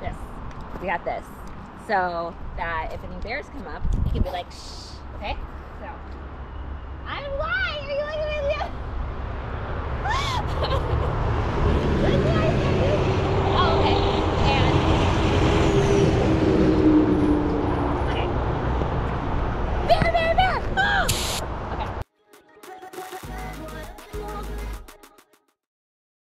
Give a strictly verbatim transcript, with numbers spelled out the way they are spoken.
this. We got this. So that if any bears come up, you can be like, shh, okay? So, I'm lying. Are you looking at me?